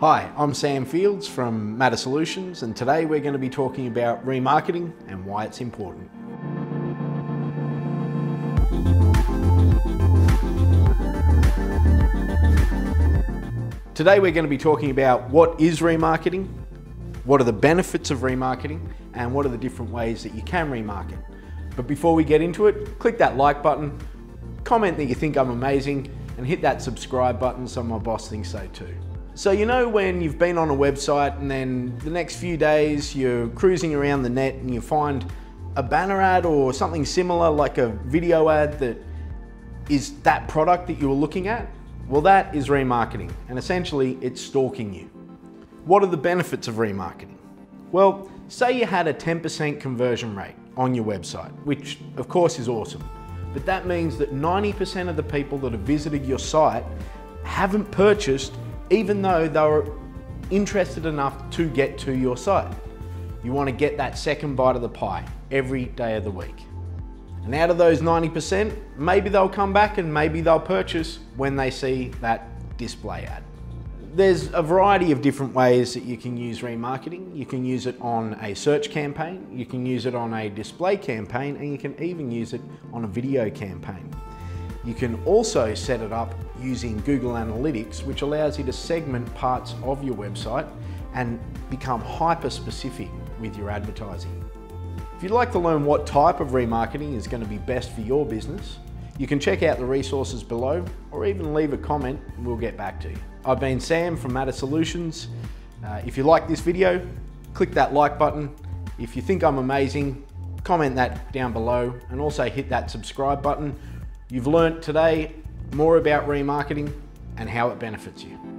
Hi, I'm Sam Fields from Matter Solutions, and today we're going to be talking about remarketing and why it's important. Today we're going to be talking about what is remarketing, what are the benefits of remarketing, and what are the different ways that you can remarket. But before we get into it, click that like button, comment that you think I'm amazing, and hit that subscribe button so my boss thinks so too. So you know when you've been on a website and then the next few days you're cruising around the net and you find a banner ad or something similar like a video ad that is that product that you were looking at? Well, that is remarketing, and essentially it's stalking you. What are the benefits of remarketing? Well, say you had a 10% conversion rate on your website, which of course is awesome, but that means that 90% of the people that have visited your site haven't purchased even though they were interested enough to get to your site. You want to get that second bite of the pie every day of the week. And out of those 90%, maybe they'll come back and maybe they'll purchase when they see that display ad. There's a variety of different ways that you can use remarketing. You can use it on a search campaign, you can use it on a display campaign, and you can even use it on a video campaign. You can also set it up using Google Analytics, which allows you to segment parts of your website and become hyper-specific with your advertising. If you'd like to learn what type of remarketing is going to be best for your business, you can check out the resources below or even leave a comment and we'll get back to you. I've been Sam from Matter Solutions. If you like this video, click that like button. If you think I'm amazing, comment that down below and also hit that subscribe button. You've learnt today more about remarketing and how it benefits you.